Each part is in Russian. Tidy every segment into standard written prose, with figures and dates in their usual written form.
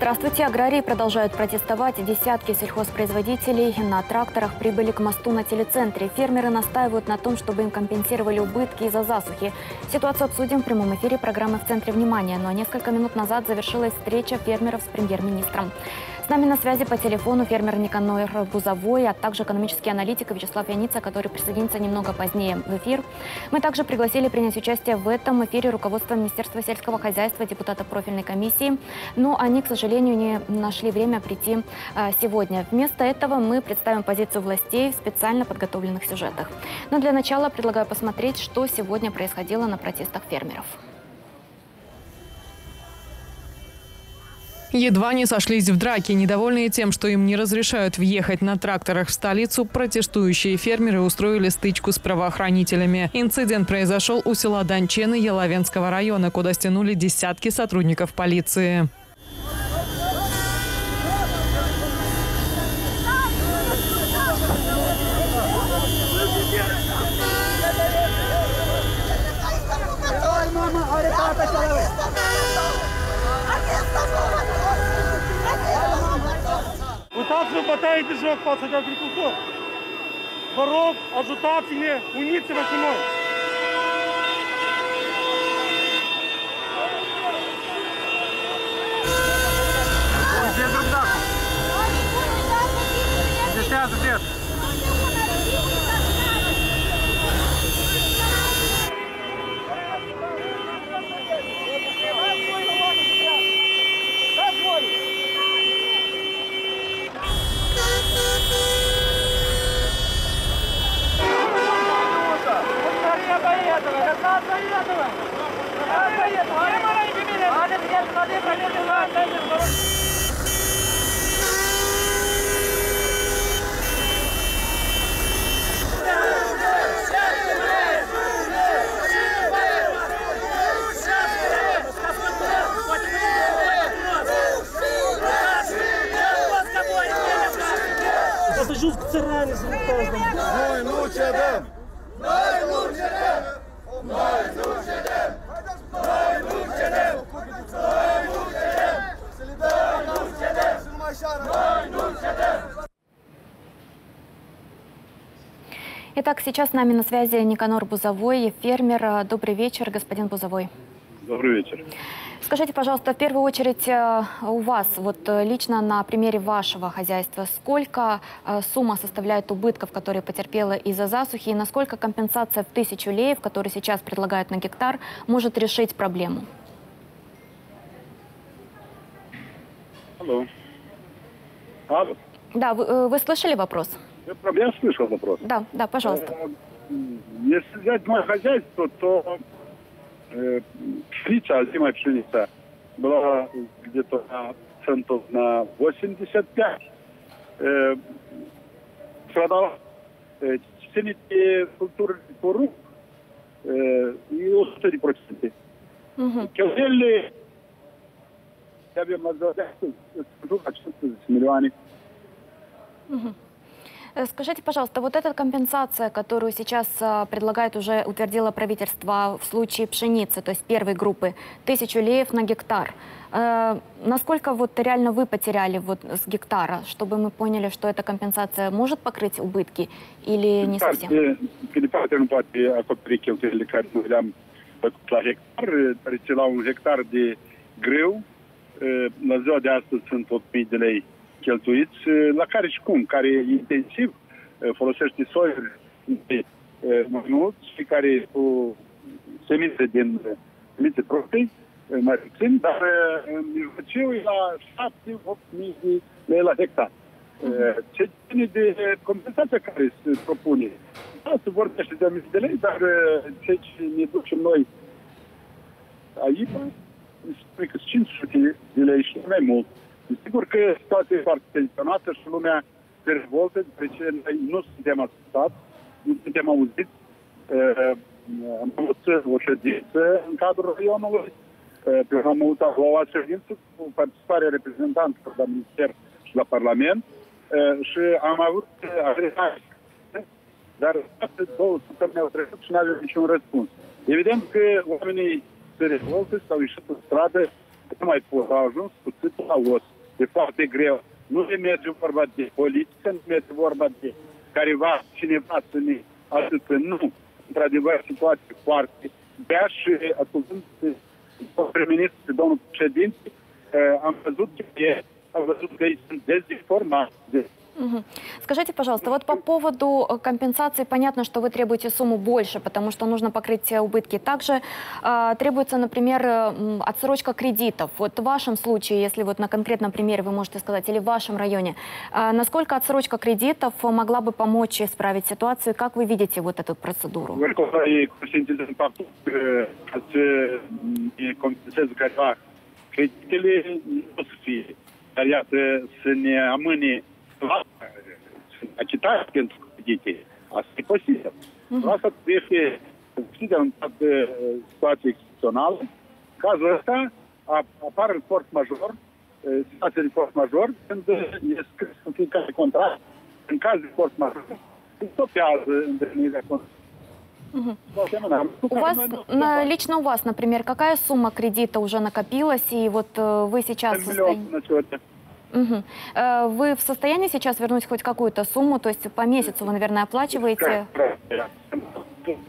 Здравствуйте. Аграрии продолжают протестовать. Десятки сельхозпроизводителей на тракторах прибыли к мосту на телецентре. Фермеры настаивают на том, чтобы им компенсировали убытки из-за засухи. Ситуацию обсудим в прямом эфире программы «В центре внимания». Ну а несколько минут назад завершилась встреча фермеров с премьер-министром. С нами на связи по телефону фермер Никанор Бузовой, а также экономический аналитик Вячеслав Яница, который присоединится немного позднее в эфир. Мы также пригласили принять участие в этом эфире руководство Министерства сельского хозяйства, депутата профильной комиссии. Но они, к сожалению, не нашли время прийти сегодня. Вместо этого мы представим позицию властей в специально подготовленных сюжетах. Но для начала предлагаю посмотреть, что сегодня происходило на протестах фермеров. Едва не сошлись в драке. Недовольные тем, что им не разрешают въехать на тракторах в столицу, протестующие фермеры устроили стычку с правоохранителями. Инцидент произошел у села Данчены Яловенского района, куда стянули десятки сотрудников полиции. Также батареи держат пацаны агрикультур. Воров, ажутатели, уницы на кино. Итак, сейчас с нами на связи Никанор Бузовой, фермер. Добрый вечер, господин Бузовой. Добрый вечер. Скажите, пожалуйста, в первую очередь у вас, вот лично на примере вашего хозяйства, сколько сумма составляет убытков, которые потерпела из-за засухи, и насколько компенсация в 1000 леев, которую сейчас предлагают на гектар, может решить проблему? Алло. Алло. Да, вы слышали вопрос? Я слышал вопрос. Да, да, пожалуйста. Если взять мое хозяйство, то пшеница, зимняя пшеница, была где-то на центов на 85. Продала все культуры куру и устали проценты. Козели, я бы могла сказать, что это миллионы. Скажите, пожалуйста, вот эта компенсация, которую сейчас предлагает, уже утвердило правительство в случае пшеницы, то есть первой группы, 1000 леев на гектар. Насколько вот реально вы потеряли вот с гектара, чтобы мы поняли, что эта компенсация может покрыть убытки или не совсем? Гектар, где грил, на зоне 100 лей. Cheltuiți la care și cum, care intensiv folosește soiuri mai mult și care cu semințe din semințe proprii mai puțin, dar în mijlociu e la 7-8.000 lei la hectare. Ce ține de compensația care se propune? Da, se vorbește de 1.000 de lei, dar ce ne ducem noi aici, spune că 500 de lei și mai mult. Sigur că situația e foarte tensionată și lumea se revoltă, deoarece noi nu suntem ascultați, nu suntem auziți. Am avut o ședință în cadrul raionului, am avut o altă ședință cu participarea reprezentanților la minister și la parlament și am avut agresare, dar două săptămâni au trecut și nu avem niciun răspuns. Evident că oamenii se revoltă, s-au ieșit în stradă, mai fost, au ajuns puțin la os. E foarte greu. Nu ne merge vorba de politică, nu merge vorba de careva, cineva să ne asupra. Nu. Într-adevăr, situație foarte bea și ascultând prim-ministru, domnul președinte, am văzut că e, am văzut că ei sunt dezinformați. Скажите, пожалуйста, вот по поводу компенсации, понятно, что вы требуете сумму больше, потому что нужно покрыть убытки. Также требуется, например, отсрочка кредитов. Вот в вашем случае, если вот на конкретном примере вы можете сказать, или в вашем районе, насколько отсрочка кредитов могла бы помочь исправить ситуацию? Как вы видите вот эту процедуру? A citat pentru credite. Asta e posibil. Asta este în situație excepțională. Cazul ăsta apare în forță major, situație de forță major, când e scris în fiecare contract, în caz de forță major, se stopează îndeplinirea contractului. У вас, лично у вас, например, какая сумма кредита уже накопилась, и вот вы сейчас... Вы в состоянии сейчас вернуть хоть какую-то сумму, то есть по месяцу вы, наверное, оплачиваете?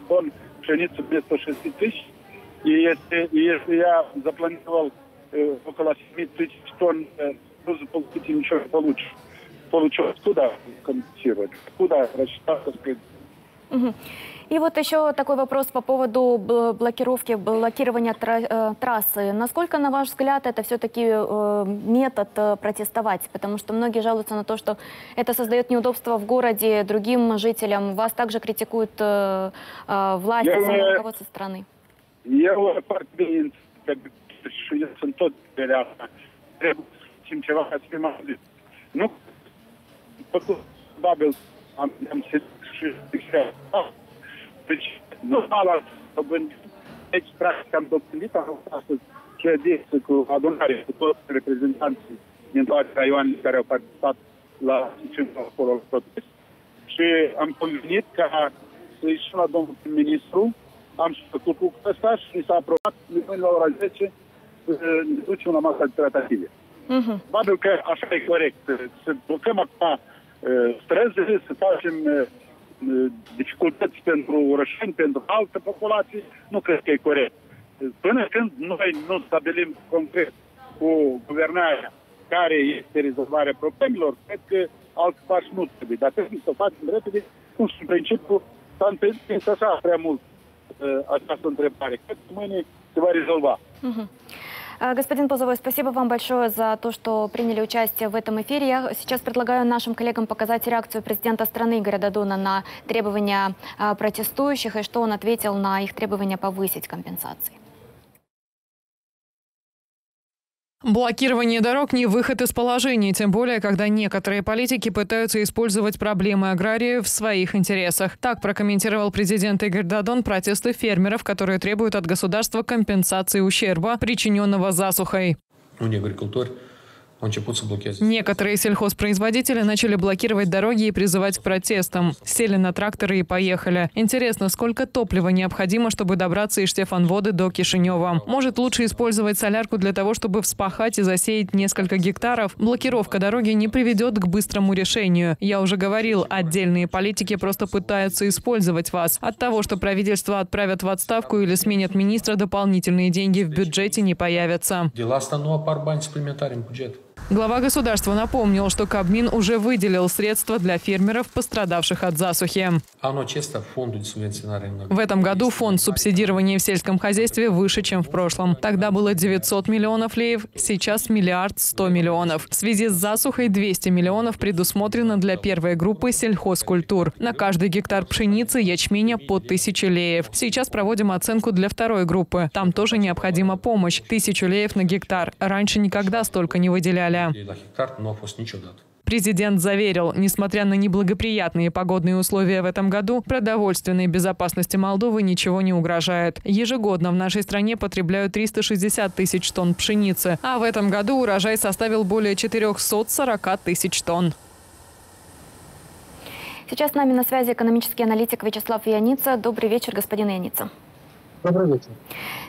Он пшеницу вместо 6 тысяч, и если я запланировал около 7 тысяч тонн, то за полпути ничего не получу. Куда компенсировать? Куда рассчитаться? И вот еще такой вопрос по поводу блокировки, блокирования трассы. Насколько, на ваш взгляд, это все-таки метод протестовать? Потому что многие жалуются на то, что это создает неудобства в городе другим жителям. Вас также критикуют власти, самого руководства страны. Я партийный, я сам тот, требую чего снимали. Ну, потом бабил, а там сидит, deci nu ala dobândit, deci practic am dobândit, am avut astăzi ședință cu adunare, cu toți reprezentanții din toate raioanele care au participat la acolo la protest și am convenit ca să ieșim la domnul prim-ministru, am făcut lucrul ăsta și mi s-a aprobat mâine la ora 10 să ne ducem la masa de tratative. Probabil că așa e corect, să blocăm acum străzile, să facem dificultăți pentru orășeni, pentru alte populații, nu cred că e corect. Până când noi nu stabilim concret cu guvernarea care este rezolvarea problemelor, cred că alți pași nu trebuie. Dar trebuie să o facem repede, cum și în principiu s-a întâlnit așa prea mult această întrebare. Cred că mâine se va rezolva. Господин Бузовой, спасибо вам большое за то, что приняли участие в этом эфире. Я сейчас предлагаю нашим коллегам показать реакцию президента страны Игоря Додона на требования протестующих и что он ответил на их требования повысить компенсации. Блокирование дорог – не выход из положения, тем более, когда некоторые политики пытаются использовать проблемы аграриев в своих интересах. Так прокомментировал президент Игорь Додон протесты фермеров, которые требуют от государства компенсации ущерба, причиненного засухой. Некоторые сельхозпроизводители начали блокировать дороги и призывать к протестам. Сели на тракторы и поехали. Интересно, сколько топлива необходимо, чтобы добраться из Штефан-Воды до Кишинева? Может, лучше использовать солярку для того, чтобы вспахать и засеять несколько гектаров? Блокировка дороги не приведет к быстрому решению. Я уже говорил, отдельные политики просто пытаются использовать вас. От того, что правительство отправят в отставку или сменят министра, дополнительные деньги в бюджете не появятся. Глава государства напомнил, что Кабмин уже выделил средства для фермеров, пострадавших от засухи. В этом году фонд субсидирования в сельском хозяйстве выше, чем в прошлом. Тогда было 900 миллионов леев, сейчас 1 100 000 000. В связи с засухой 200 миллионов предусмотрено для первой группы сельхозкультур. На каждый гектар пшеницы, ячменя по 1000 леев. Сейчас проводим оценку для второй группы. Там тоже необходима помощь. 1000 леев на гектар. Раньше никогда столько не выделяли. Президент заверил, несмотря на неблагоприятные погодные условия в этом году, продовольственной безопасности Молдовы ничего не угрожает. Ежегодно в нашей стране потребляют 360 тысяч тонн пшеницы, а в этом году урожай составил более 440 тысяч тонн. Сейчас с нами на связи экономический аналитик Вячеслав Яница. Добрый вечер, господин Яница. Добрый вечер.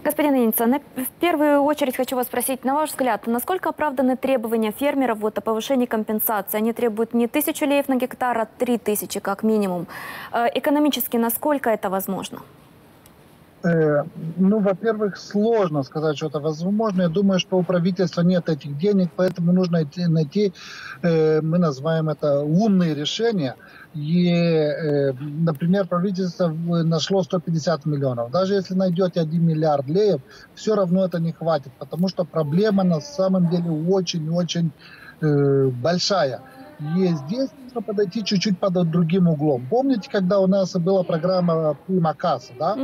Господин Яница, в первую очередь хочу вас спросить, на ваш взгляд, насколько оправданы требования фермеров вот о повышении компенсации? Они требуют не 1000 леев на гектар, а 3000 как минимум. Экономически насколько это возможно? Ну, во-первых, сложно сказать, что это возможно. Я думаю, что у правительства нет этих денег, поэтому нужно найти, мы называем это, умные решения. И, например, правительство нашло 150 миллионов. Даже если найдете 1 миллиард леев, все равно это не хватит, потому что проблема на самом деле очень-очень большая. И здесь нужно подойти чуть-чуть под другим углом. Помните, когда у нас была программа «Пима-касса», да?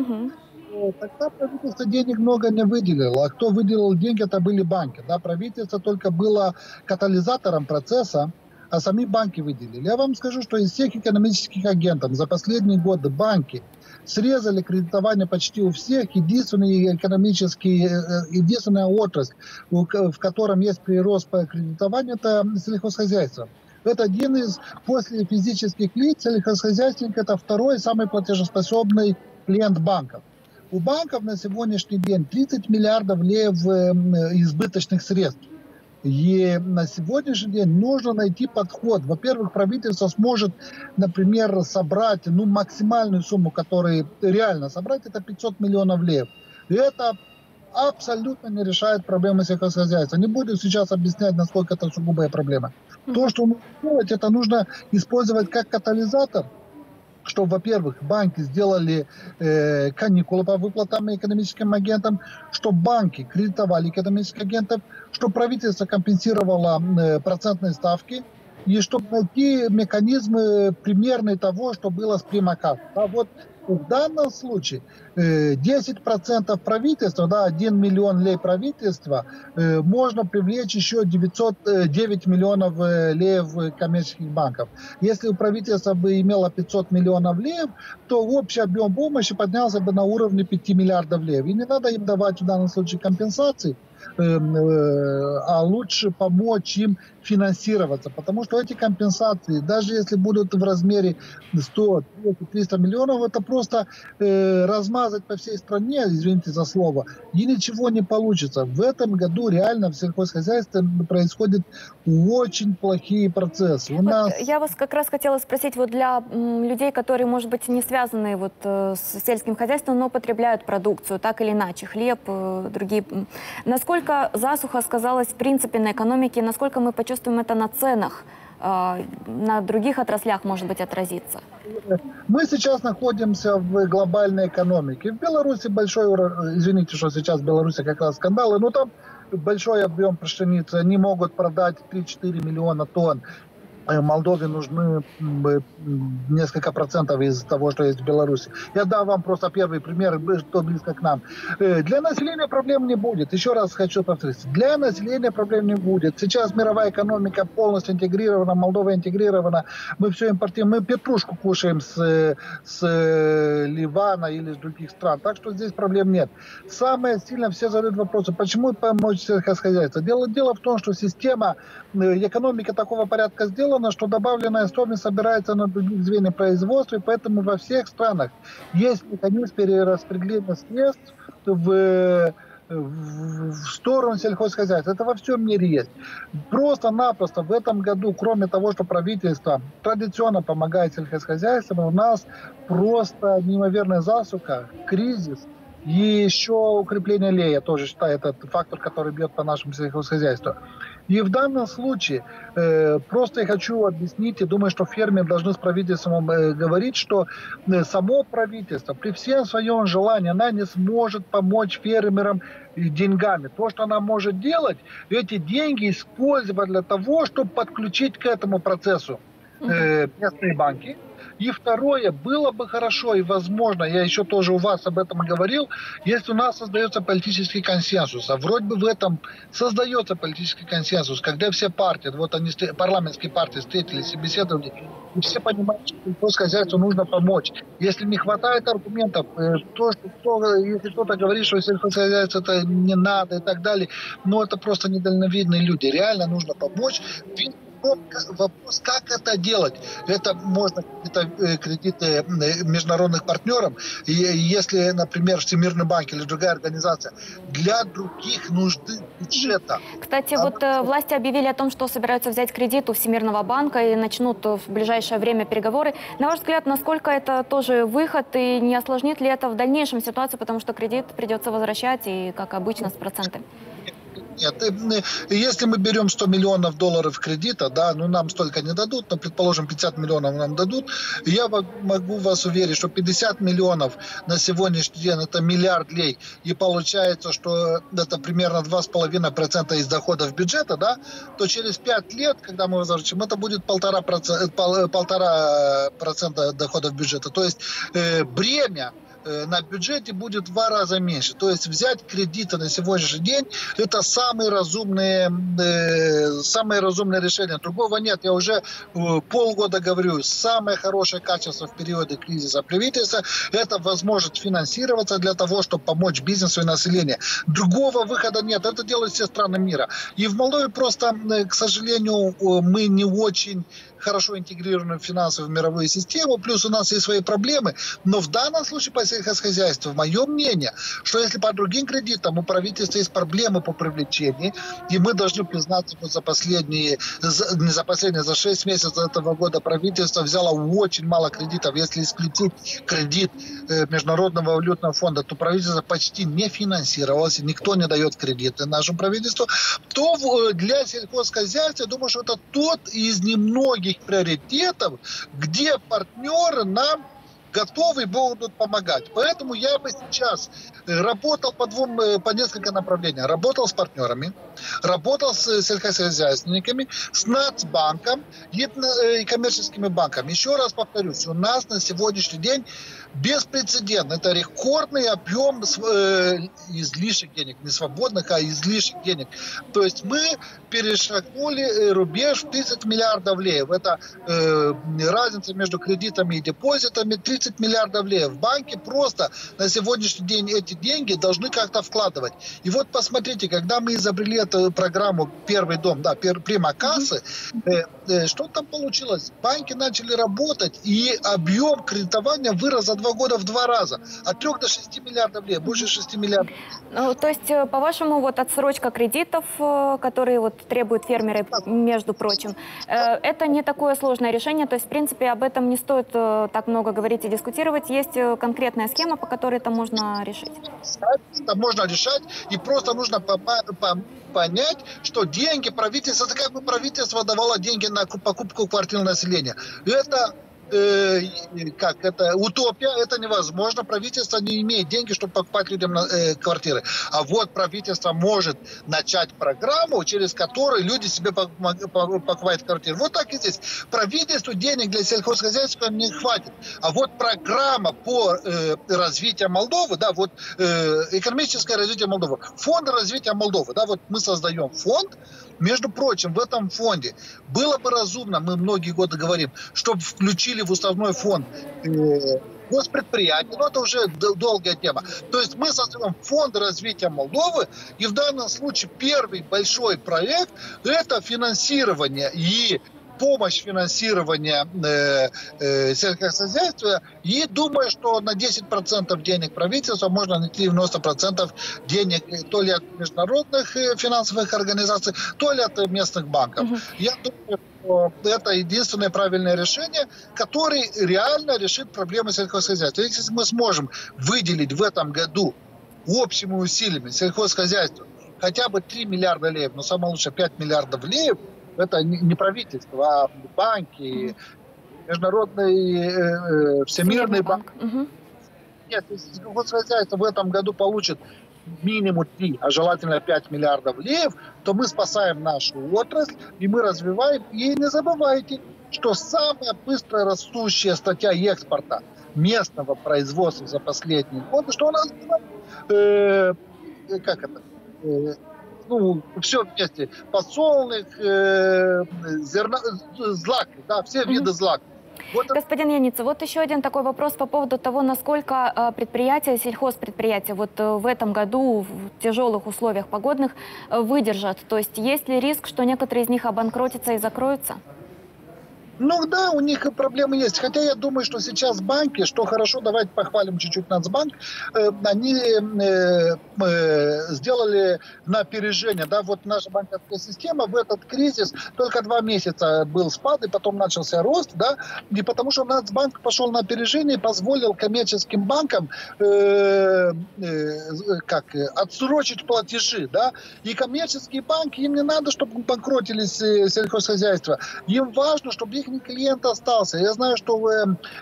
Тогда правительство денег много не выделило. А кто выделил деньги, это были банки. Да? Правительство только было катализатором процесса, а сами банки выделили. Я вам скажу, что из всех экономических агентов за последние годы банки срезали кредитование почти у всех. Единственная отрасль, в котором есть прирост по кредитованию, это сельхозхозяйство. Это один из, после физических лиц, сельхозхозяйственник – это второй самый платежеспособный клиент банков. У банков на сегодняшний день 30 миллиардов леев избыточных средств. И на сегодняшний день нужно найти подход. Во-первых, правительство сможет, например, собрать максимальную сумму, которую реально собрать, это 500 миллионов леев. И это абсолютно не решает проблемы сельхозхозяйства. Не буду сейчас объяснять, насколько это сугубая проблема. То, что нужно делать, это нужно использовать как катализатор, чтобы, во-первых, банки сделали каникулы по выплатам экономическим агентам, чтобы банки кредитовали экономических агентов, чтобы правительство компенсировало процентные ставки, и чтобы найти механизмы примерные того, что было с Примаком. А вот в данном случае 10% правительства, да, 1 миллион лей правительства, можно привлечь еще 9 миллионов леев коммерческих банков. Если правительство бы имело 500 миллионов леев, то общий объем помощи поднялся бы на уровне 5 миллиардов леев. И не надо им давать в данном случае компенсации, а лучше помочь им финансироваться. Потому что эти компенсации, даже если будут в размере 100, 300 миллионов, это просто размазать по всей стране, извините за слово, и ничего не получится. В этом году реально в сельхозхозяйстве происходят очень плохие процессы. У нас... Я вас как раз хотела спросить, вот для людей, которые, может быть, не связаны вот с сельским хозяйством, но потребляют продукцию, так или иначе, хлеб, другие... Насколько засуха сказалась в принципе на экономике, насколько мы почувствуем это на ценах, на других отраслях, может быть, отразится? Мы сейчас находимся в глобальной экономике. В Беларуси большой уровень, извините, что сейчас в Беларуси как раз скандалы, но там большой объем пшеницы, они могут продать 3-4 миллиона тонн. Молдове нужны несколько процентов из того, что есть в Беларуси. Я дам вам просто первый пример, что близко к нам. Для населения проблем не будет. Еще раз хочу повторить. Для населения проблем не будет. Сейчас мировая экономика полностью интегрирована, Молдова интегрирована. Мы все импортируем. Мы петрушку кушаем с Ливана или с других стран. Так что здесь проблем нет. Самое сильное, все задают вопросы, почему помочь сельхозхозяйству. Дело в том, что система, экономика такого порядка сделана, что добавленная стоимость собирается на других звеньях производства, и поэтому во всех странах есть механизм перераспределения средств в сторону сельхозхозяйства. Это во всем мире есть. Просто-напросто в этом году, кроме того, что правительство традиционно помогает сельхозхозяйствам, у нас просто неимоверная засуха, кризис. И еще укрепление лея, я тоже считаю, это фактор, который бьет по нашему сельхозхозяйству. И в данном случае просто я хочу объяснить, и думаю, что фермеры должны с правительством говорить, что само правительство при всем своем желании, она не сможет помочь фермерам деньгами. То, что она может делать, эти деньги использовать для того, чтобы подключить к этому процессу местные банки. И второе, было бы хорошо и возможно, я еще тоже у вас об этом говорил, если у нас создается политический консенсус, а вроде бы в этом создается политический консенсус, когда все партии, вот они, парламентские партии встретились и беседовали, и все понимают, что сельхозхозяйству нужно помочь. Если не хватает аргументов, то, что, если кто-то говорит, что сельхозхозяйству это не надо и так далее, но это просто недальновидные люди, реально нужно помочь. Вопрос, как это делать? Это можно кредиты международных партнерам. И если, например, Всемирный банк или другая организация, для других нужды бюджета. Кстати, вот власти объявили о том, что собираются взять кредит у Всемирного банка и начнут в ближайшее время переговоры. На ваш взгляд, насколько это тоже выход и не осложнит ли это в дальнейшем ситуацию, потому что кредит придется возвращать и, как обычно, с процентами? Нет, если мы берем $100 миллионов кредита, да, ну нам столько не дадут, но, предположим, 50 миллионов нам дадут, я могу вас уверить, что 50 миллионов на сегодняшний день – это миллиард лей, и получается, что это примерно 2,5% из доходов бюджета, да, то через 5 лет, когда мы возвращаем, это будет 1,5% доходов бюджета. То есть бремя на бюджете будет в 2 раза меньше. То есть взять кредиты на сегодняшний день – это самые разумные решения. Другого нет. Я уже полгода говорю, самое хорошее качество в периоды кризиса правительства – это возможность финансироваться для того, чтобы помочь бизнесу и населению. Другого выхода нет. Это делают все страны мира. И в Молдове просто, к сожалению, мы не очень хорошо интегрированы в финансовую мировую систему, плюс у нас есть свои проблемы. Но в данном случае по сельхозхозяйству, мое мнение, что если по другим кредитам у правительства есть проблемы по привлечению, и мы должны признаться, что за 6 месяцев этого года правительство взяло очень мало кредитов. Если исключить кредит Международного валютного фонда, то правительство почти не финансировалось, и никто не дает кредиты нашему правительству, то для сельхозхозяйства, я думаю, что это тот из немногих приоритетов, где партнеры нам готовы и будут помогать. Поэтому я бы сейчас работал по несколько направлений. Работал с партнерами, работал с сельскохозяйственниками, с Нацбанком и коммерческими банками. Еще раз повторюсь, у нас на сегодняшний день беспрецедентно. Это рекордный объем излишек денег, не свободных, а излишек денег. То есть мы перешагнули рубеж в 30 миллиардов леев. Это разница между кредитами и депозитами. 30 миллиардов леев. В банке просто на сегодняшний день эти деньги должны как-то вкладывать. И вот посмотрите, когда мы изобрели эту программу «Первый дом», да, «Пима-кассы», что там получилось? Банки начали работать, и объем кредитования вырос за 2 года в 2 раза. От 3 до 6 миллиардов леев, больше 6 миллиардов. Ну, то есть, по-вашему, вот отсрочка кредитов, которые вот требуют фермеры, между прочим, это не такое сложное решение, то есть, в принципе, об этом не стоит так много говорить и дискутировать. Есть конкретная схема, по которой это можно решить? Это можно решать, и просто нужно понять, что деньги правительства, это как бы правительство давало деньги на покупку квартир населения. Это утопия, это невозможно. Правительство не имеет деньги, чтобы покупать людям квартиры. А вот правительство может начать программу, через которую люди себе покупают квартиры. Вот так и здесь. Правительству денег для сельхозхозяйства не хватит. А вот программа по развитию Молдовы, да, вот экономическое развитие Молдовы, фонд развития Молдовы, да, вот мы создаем фонд. Между прочим, в этом фонде было бы разумно, мы многие годы говорим, чтобы включили в уставной фонд госпредприятия, но это уже долгая тема. То есть мы создаем фонд развития Молдовы, и в данном случае первый большой проект – это финансирование и помощь финансирования сельскохозяйства, и думаю, что на 10% денег правительства можно найти 90% денег то ли от международных финансовых организаций, то ли от местных банков. Я думаю, что это единственное правильное решение, которое реально решит проблемы сельскохозяйства. Если мы сможем выделить в этом году общими усилиями сельхозхозяйству хотя бы 3 миллиарда леев, но самое лучшее 5 миллиардов леев, это не правительство, а банки, международный, всемирный банк. Нет, сельскохозяйство в этом году получит минимум 3, а желательно 5 миллиардов леев, то мы спасаем нашу отрасль, и мы развиваем. И не забывайте, что самая быстро растущая статья экспорта местного производства за последние годы, что у нас все вместе, подсолнух, злак, да, все виды злак. Господин Яница, вот еще один такой вопрос по поводу того, насколько предприятия, сельхозпредприятия вот в этом году в тяжелых условиях погодных выдержат. То есть есть ли риск, что некоторые из них обанкротятся и закроются? Ну да, у них проблемы есть. Хотя я думаю, что сейчас банки, что хорошо, давайте похвалим чуть-чуть Нацбанк, они сделали на опережение. Да, вот наша банковская система в этот кризис только 2 месяца был спад, и потом начался рост. Да, и потому что Нацбанк пошел на опережение и позволил коммерческим банкам отсрочить платежи. Да, и коммерческие банки, им не надо, чтобы банкротились сельхозхозяйства. Им важно, чтобы их клиент остался. Я знаю, что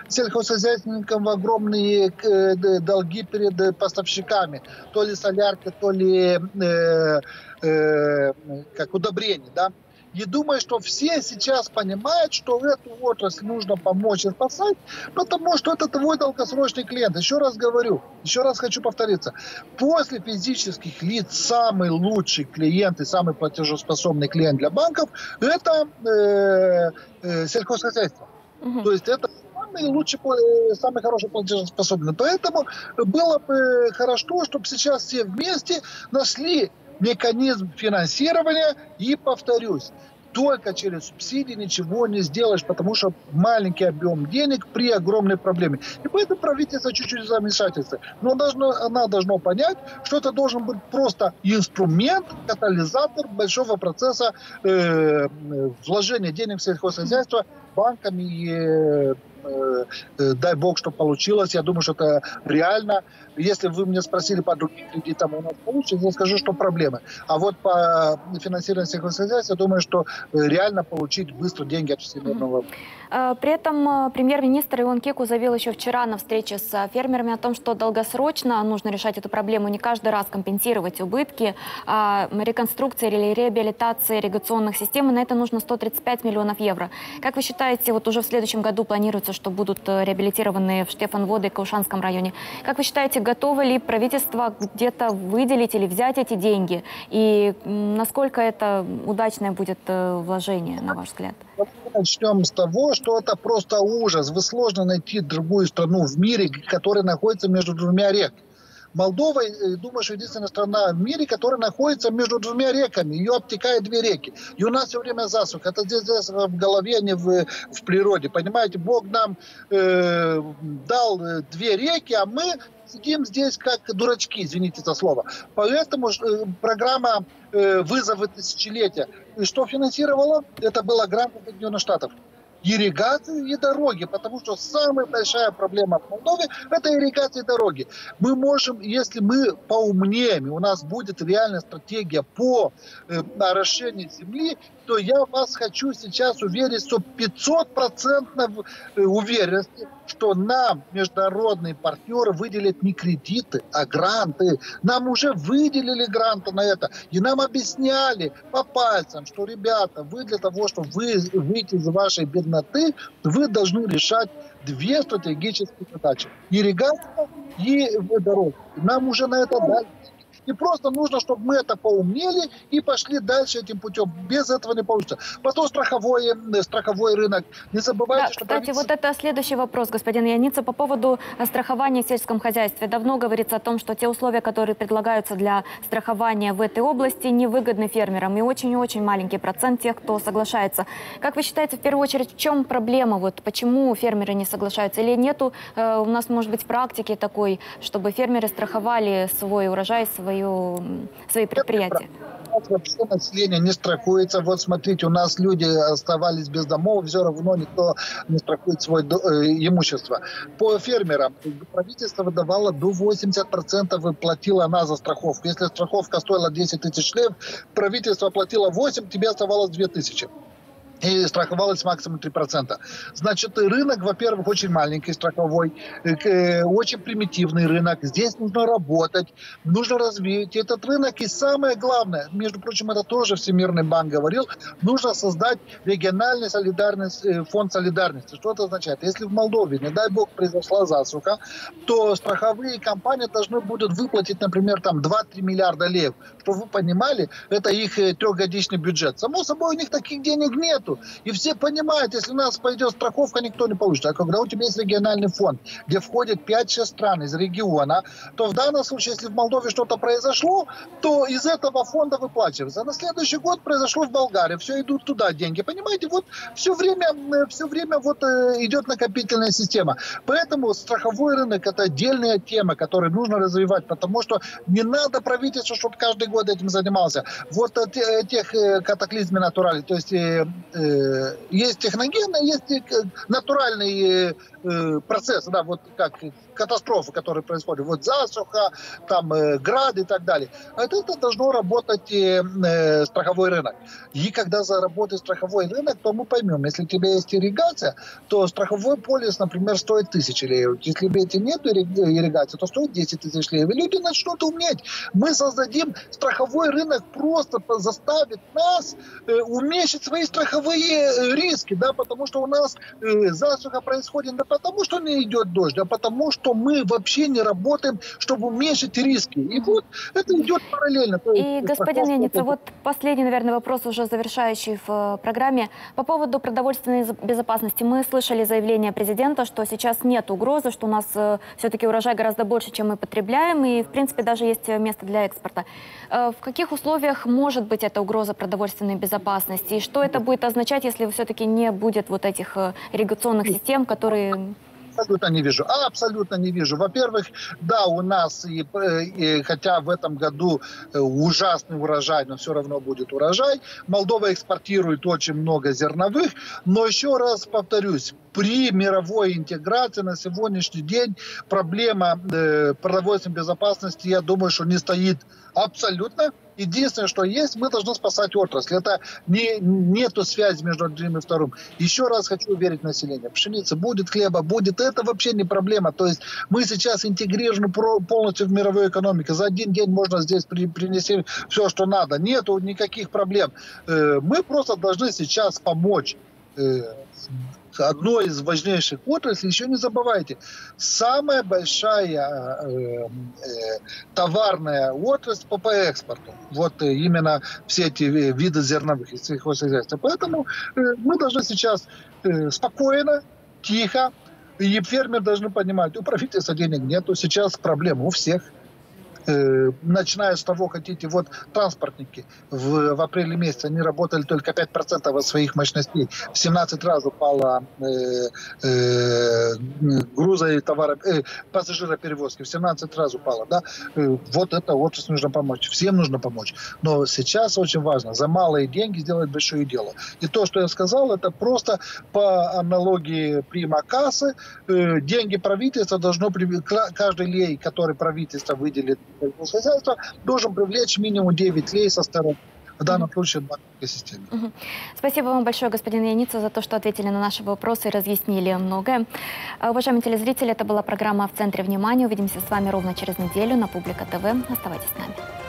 сельхозхозяйственникам огромные долги перед поставщиками. То ли солярки, то ли удобрения. Да? И думаю, что все сейчас понимают, что эту отрасль нужно помочь и спасать, потому что это твой долгосрочный клиент. Еще раз говорю, еще раз хочу повториться. После физических лиц самый лучший клиент и самый платежеспособный клиент для банков – это сельхозхозяйство. Угу. То есть это самый хороший платежеспособный. Поэтому было бы хорошо, чтобы сейчас все вместе нашли механизм финансирования, и повторюсь, только через субсидии ничего не сделаешь, потому что маленький объем денег при огромной проблеме. И поэтому правительство чуть-чуть в замешательстве. Но она должна понять, что это должен быть просто инструмент, катализатор большого процесса вложения денег в сельхозхозяйство банками и дай бог, что получилось. Я думаю, что это реально. Если вы меня спросили по другим кредитам, у нас получится, я скажу, что проблемы. А вот по финансированию сельхозхозяйства, я думаю, что реально получить быстро деньги от Всемирного. При этом премьер-министр Ион Кеку заявил еще вчера на встрече с фермерами о том, что долгосрочно нужно решать эту проблему, не каждый раз компенсировать убытки, а реконструкции или реабилитации ирригационных систем. И на это нужно 135 миллионов евро. Как вы считаете, вот уже в следующем году планируется, что будут реабилитированы в Штефан-Воды и Каушанском районе. Как вы считаете, готово ли правительство где-то выделить или взять эти деньги? И насколько это удачное будет вложение, на ваш взгляд? Начнем с того, что это просто ужас. Вы сложно найти другую страну в мире, которая находится между двумя реками. Молдова, думаю, что единственная страна в мире, которая находится между двумя реками. Ее обтекают 2 реки. И у нас все время засуха. Это здесь засуха в голове, а не в природе. Понимаете, Бог нам дал 2 реки, а мы сидим здесь как дурачки, извините за слово. Поэтому программа «Вызовы тысячелетия», что финансировала, это была грант Соединенных Штатов. Ирригации и дороги, потому что самая большая проблема в Молдове – это ирригации и дороги. Мы можем, если мы поумнеем, у нас будет реальная стратегия по орошению земли, то я вас хочу сейчас уверить, что 500% уверенности, что нам международные партнеры выделят не кредиты, а гранты. Нам уже выделили гранты на это. И нам объясняли по пальцам, что, ребята, вы для того, чтобы выйти из вашей бедноты, вы должны решать 2 стратегические задачи. Ирригация и дороги. Нам уже на это дали. И просто нужно, чтобы мы это поумнели и пошли дальше этим путем. Без этого не получится. Потом страховой рынок. Не забывайте, да, что... Кстати, правительство... вот это следующий вопрос, господин Яница, по поводу страхования в сельском хозяйстве. Давно говорится о том, что те условия, которые предлагаются для страхования в этой области, невыгодны фермерам. И очень маленький процент тех, кто соглашается. Как вы считаете, в первую очередь, в чем проблема? Вот почему фермеры не соглашаются? Или нету у нас, может быть, практики такой, чтобы фермеры страховали свой урожай, свои предприятия? Вообще население не страхуется. Вот смотрите, у нас люди оставались без домов, все равно никто не страхует свое имущество. По фермерам правительство выдавало до 80% и платила она за страховку. Если страховка стоила 10 тысяч лев, правительство платило 8, тебе оставалось 2 тысячи. И страховалось максимум 3%. Значит, рынок, во-первых, очень маленький, страховой, очень примитивный рынок. Здесь нужно работать, нужно развить этот рынок. И самое главное, между прочим, это тоже Всемирный банк говорил, нужно создать региональный фонд солидарности. Что это означает? Если в Молдове, не дай бог, произошла засуха, то страховые компании должны будут выплатить, например, 2-3 миллиарда лев. Чтобы вы понимали, это их 3-годичный бюджет. Само собой, у них таких денег нет. нету. И все понимают, если у нас пойдет страховка, никто не получит. А когда у тебя есть региональный фонд, где входит 5-6 стран из региона, то в данном случае, если в Молдове что-то произошло, то из этого фонда выплачивается. А на следующий год произошло в Болгарии, все идут туда деньги. Понимаете, вот все время вот идет накопительная система. Поэтому страховой рынок – это отдельная тема, которую нужно развивать, потому что не надо правительству, чтобы каждый год этим занимался. Вот этих катаклизмов натуральных, то есть есть техногенные, есть натуральные процессы, да, вот как катастрофы, которые происходят, вот засуха, там град и так далее. Это должно работать страховой рынок. И когда заработает страховой рынок, то мы поймем, если у тебя есть ирригация, то страховой полис, например, стоит 1000 леев. Если у тебя нет ирригации, то стоит 10 000 леев. И люди начнут уметь. Мы создадим страховой рынок, просто заставит нас уменьшить свои страховые риски, да, потому что у нас засуха происходит не потому, что не идет дождь, а потому, что мы вообще не работаем, чтобы уменьшить риски. И вот это идет параллельно. И, господин Яница, вот последний, наверное, вопрос, уже завершающий в программе. По поводу продовольственной безопасности. Мы слышали заявление президента, что сейчас нет угрозы, что у нас все-таки урожай гораздо больше, чем мы потребляем, и, в принципе, даже есть место для экспорта. В каких условиях может быть эта угроза продовольственной безопасности? И что это будет означать, если все-таки не будет вот этих ирригационных систем, которые... Абсолютно не вижу. Абсолютно не вижу. Во-первых, да, у нас, хотя в этом году ужасный урожай, но все равно будет урожай. Молдова экспортирует очень много зерновых. Но еще раз повторюсь, при мировой интеграции на сегодняшний день проблема продовольственной безопасности, я думаю, что не стоит абсолютно. Единственное, что есть, мы должны спасать отрасль. Это нету связи между одним и вторым. Еще раз хочу уверить население. Пшеница будет, хлеба будет. Это вообще не проблема. То есть мы сейчас интегрированы полностью в мировую экономику. За один день можно здесь принести все, что надо. Нету никаких проблем. Мы просто должны сейчас помочь. Одной из важнейших отраслей, еще не забывайте, самая большая товарная отрасль по экспорту. Вот именно все эти виды зерновых и сельхозхозяйства. Поэтому мы должны сейчас спокойно, тихо, и фермеры должны понимать, у правительства денег нету, сейчас проблема у всех. Начиная с того, хотите, вот транспортники в апреле месяце, они работали только 5% от своих мощностей. В 17 раз упала груза и товара, пассажироперевозки, в 17 раз упала. Да? Вот это отрасли нужно помочь, всем нужно помочь. Но сейчас очень важно за малые деньги сделать большое дело. И то, что я сказал, это просто по аналогии Пима-кассы. Деньги правительства должно, каждый лей, который правительство выделит, хозяйство, должен привлечь минимум 9 лей со стороны. В данном случае банковской системы. Спасибо вам большое, господин Яница, за то, что ответили на наши вопросы и разъяснили многое. Уважаемые телезрители, это была программа «В центре внимания». Увидимся с вами ровно через неделю на Publika TV. Оставайтесь с нами.